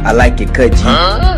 I like it, cut you.